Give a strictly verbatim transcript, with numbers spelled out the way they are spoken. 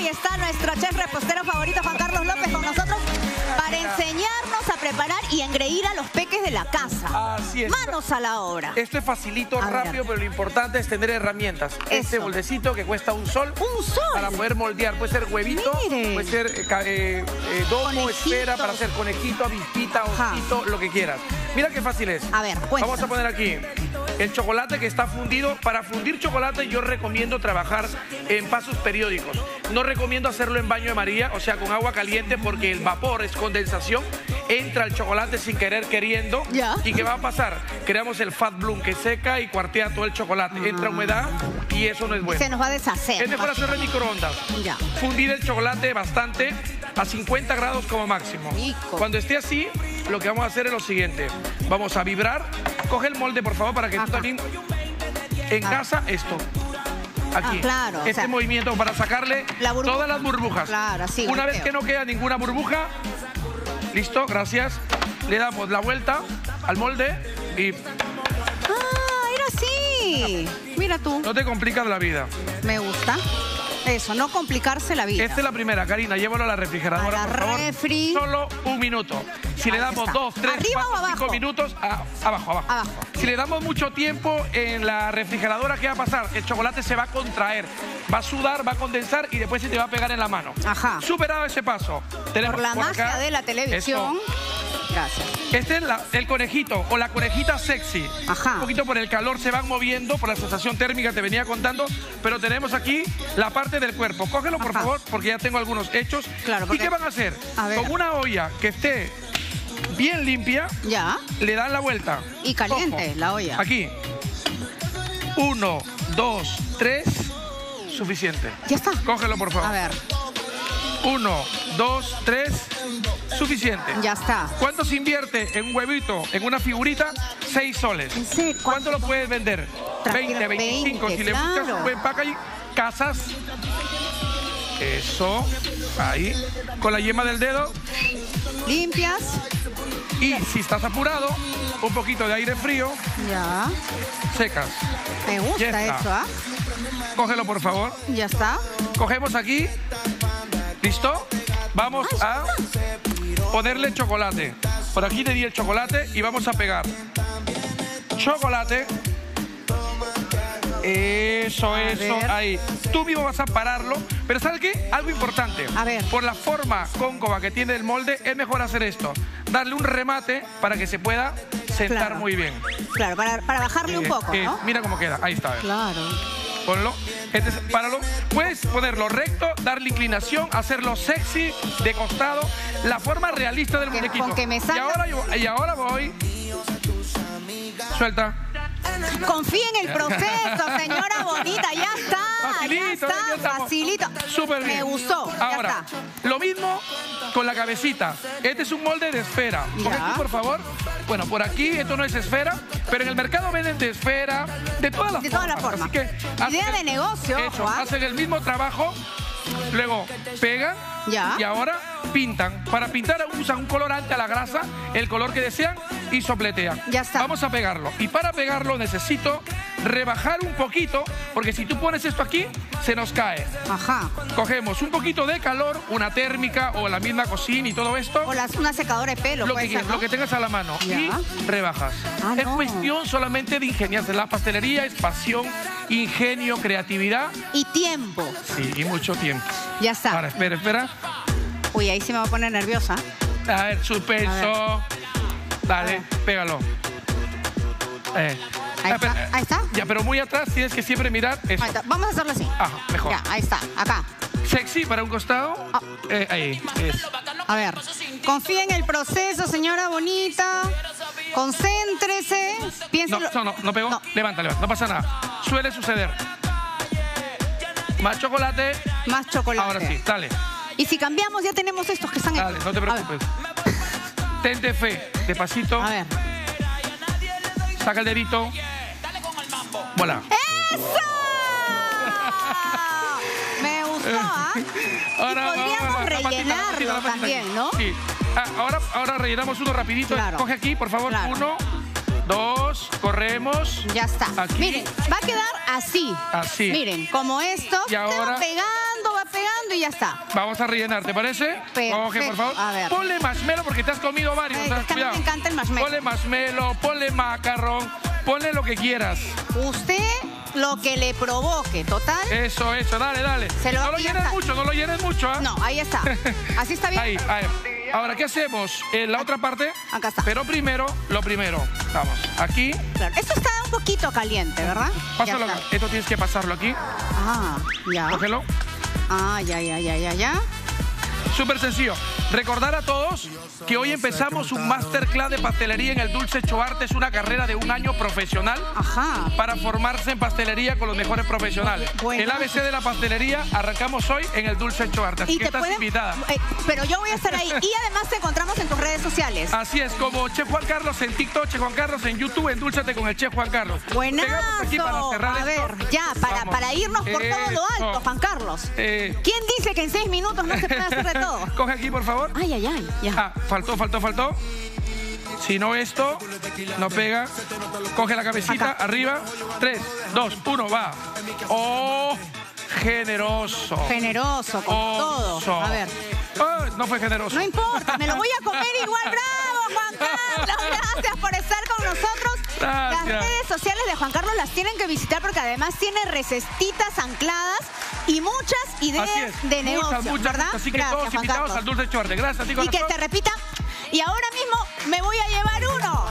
Hoy está nuestro chef repostero favorito, Juan Carlos López, con nosotros para enseñarnos a preparar y engreír a los peques de la casa. Así es. Manos a la obra. Esto es facilito, rápido, pero lo importante es tener herramientas. Eso. Este moldecito que cuesta un sol. Un sol. Para poder moldear. Puede ser huevito, Mire. puede ser eh, eh, eh, domo, esfera, para hacer conejito, avispita, osito, lo que quieras. Mira qué fácil es. A ver, cuéntanos. Vamos a poner aquí el chocolate que está fundido. Para fundir chocolate yo recomiendo trabajar en pasos periódicos. No recomiendo hacerlo en baño de María, o sea, con agua caliente, porque el vapor es condensación. Entra el chocolate sin querer queriendo. ¿Ya? ¿Y qué va a pasar? Creamos el fat bloom que seca y cuartea todo el chocolate. Ah. Entra humedad y eso no es bueno. Se nos va a deshacer. Es mejor hacerlo en microondas. Ya. Fundir el chocolate bastante a cincuenta grados como máximo. Rico. Cuando esté así, lo que vamos a hacer es lo siguiente. Vamos a vibrar. Coge el molde, por favor, para que Acá. tú también en ah. casa esto. Aquí, ah, claro, este o sea, movimiento para sacarle la todas las burbujas. Claro, así, Una golpeo. vez que no queda ninguna burbuja, listo, gracias. Le damos la vuelta al molde y... ¡Ah, era así! Mira tú. No te complicas la vida. Me gusta. Eso, no complicarse la vida. Esta es la primera, Karina, llévalo a la refrigeradora, a la por refri... favor. Solo un minuto. Si Ahí le damos está. dos, tres, Arriba cuatro, cinco minutos, a, abajo, abajo, abajo. Si le damos mucho tiempo en la refrigeradora, ¿qué va a pasar? El chocolate se va a contraer, va a sudar, va a condensar y después se te va a pegar en la mano. Ajá. Superado ese paso. Tenemos por la por magia acá. de la televisión. Eso. Gracias. Este es la, el conejito o la conejita sexy. Ajá. Un poquito por el calor se van moviendo, por la sensación térmica te venía contando, pero tenemos aquí la parte del cuerpo. Cógelo, por Ajá. favor, porque ya tengo algunos hechos. Claro, porque... ¿Y qué van a hacer? A ver. Con una olla que esté bien limpia, ya. le dan la vuelta. Y caliente Ojo. la olla. Aquí. Uno, dos, tres. Suficiente. Ya está. Cógelo, por favor. A ver. Uno, dos, tres. Suficiente. Ya está. ¿Cuánto se invierte en un huevito, en una figurita? Seis soles. Sí, ¿cuánto, ¿Cuánto lo puedes vender? veinte, veinticinco. veinte, si le claro. buscas un buen packaging, casas. Eso. Ahí. Con la yema del dedo. Limpias. Y si estás apurado, un poquito de aire frío. Ya. Secas. Me gusta eso, ¿ah? ¿eh? Cógelo, por favor. Ya está. Cogemos aquí. ¿Listo? Vamos Ay, a... ponerle chocolate. Por aquí le di el chocolate y vamos a pegar. Chocolate. Eso, a eso, ver. ahí. Tú mismo vas a pararlo. Pero ¿sabes qué? Algo importante. A ver. Por la forma cóncava que tiene el molde, es mejor hacer esto. Darle un remate para que se pueda sentar claro. muy bien. Claro, para, para bajarle eh, un poco, eh, ¿no? Mira cómo queda. Ahí está. Claro. Ponlo, este, páralo. Puedes ponerlo recto, darle inclinación, hacerlo sexy, de costado, la forma realista del muñequito. Con que me salga... y, ahora yo, y ahora voy. Suelta. Confía en el proceso, señora bonita, ya está. Facilito, ya está, facilito. Súper bien. Me gustó. Ahora, ya está. Lo mismo con la cabecita. Este es un molde de esfera. Coge aquí, por favor. Bueno, por aquí, esto no es esfera, pero en el mercado venden de esfera, de todas las de formas. Todas las formas. Así que idea de negocio, hecho, hacen el mismo trabajo, luego pegan ya. y ahora pintan. Para pintar usan un colorante a la grasa, el color que desean, y sopletean. Ya está. Vamos a pegarlo. Y para pegarlo necesito rebajar un poquito, porque si tú pones esto aquí, se nos cae. Ajá. Cogemos un poquito de calor, una térmica o la misma cocina y todo esto. O la, una secadora de pelo. Lo que, ser, ¿no? lo que tengas a la mano. Ya. Y rebajas. Ah, es no. cuestión solamente de ingeniarse. La pastelería es pasión, ingenio, creatividad. Y tiempo. Sí, y mucho tiempo. Ya está. Ahora, espera, espera. Uy, ahí sí me va a poner nerviosa. A ver, su peso. Dale, pégalo. Eh. Ahí, ah, está. Pero, ahí está. Ya, pero muy atrás tienes que siempre mirar eso. Vamos a hacerlo así. Ajá, mejor. Ya, ahí está, acá. Sexy para un costado. Oh. Eh, ahí. Es. A ver, confía en el proceso, señora bonita. Concéntrese. Piénselo. No, no, no pegó. No. Levanta, levanta, no pasa nada. Suele suceder. Más chocolate. Más chocolate. Ahora sí, dale. Y si cambiamos, ya tenemos estos que están ahí. Dale, no te preocupes. Tente fe. Despacito. A ver. Saca el dedito. Dale con el mambo. Voilà. ¡Eso! Me gustó, ¿ah? ¿eh? Podríamos rellenarlo la patita, la patita también, ¿no? Sí. Ah, ahora, ahora rellenamos uno rapidito. Claro. Coge aquí, por favor. Claro. Uno, dos, corremos. Ya está. Aquí. Miren, va a quedar así. Así. Miren, como esto. Y ahora... Se va pegando, va pegando y ya está. Vamos a rellenar, ¿te parece? Perfecto. Oje, por favor. A ver. Ponle marshmallow porque te has comido varios. Eh, a mí me encanta el marshmallow. Ponle marshmallow, ponle macarrón, ponle lo que quieras. Usted lo que le provoque, total. Eso, eso, dale, dale. Se lo no lo llenes está. mucho, no lo llenes mucho. ¿eh? No, ahí está. Así está bien. Ahí, ahí. Ahora, ¿qué hacemos? Eh, la otra parte. Acá está. Pero primero, lo primero. Vamos, aquí. Claro. Esto está un poquito caliente, ¿verdad? Pásalo acá. Esto tienes que pasarlo aquí. Ah, ya. Cógelo. Ah, ya, ya, ya, ya, ya. Súper sencillo. Recordar a todos que hoy empezamos un masterclass de pastelería en el Dulce Hecho Arte. Es una carrera de un año profesional. Ajá. Para formarse en pastelería con los mejores profesionales. Bueno. El A B C de la pastelería arrancamos hoy en el Dulce Hecho Arte. Así que estás pueden... invitada. Eh, pero yo voy a estar ahí. Y además te encontramos en tus redes sociales. Así es, como Chef Juan Carlos en TikTok, Chef Juan Carlos en YouTube, endúlzate con el Chef Juan Carlos. Buenazo. Aquí para cerrar a ver, esto. ya, para, para irnos por eh, todo lo alto, no. Juan Carlos. Eh. ¿Quién dice que en seis minutos no se puede hacer de todo? Coge aquí, por favor. Ay, ay, ay. Ya. Ah, faltó, faltó, faltó. Si no, esto no pega. Coge la cabecita, acá. Arriba. Tres, dos, uno, va. ¡Oh! Generoso. Generoso, con Oso. todo. A ver. Oh, no fue generoso. No importa, me lo voy a comer igual. ¡Bravo, Juan Carlos! Gracias por estar con nosotros. Gracias. Las redes sociales de Juan Carlos las tienen que visitar porque además tiene recetitas ancladas y muchas ideas de negocios, muchas, muchas, ¿verdad? Así que gracias, todos invitados al Dulce Hecho Arte. Gracias, chicos. Y que te repita. Y ahora mismo me voy a llevar uno.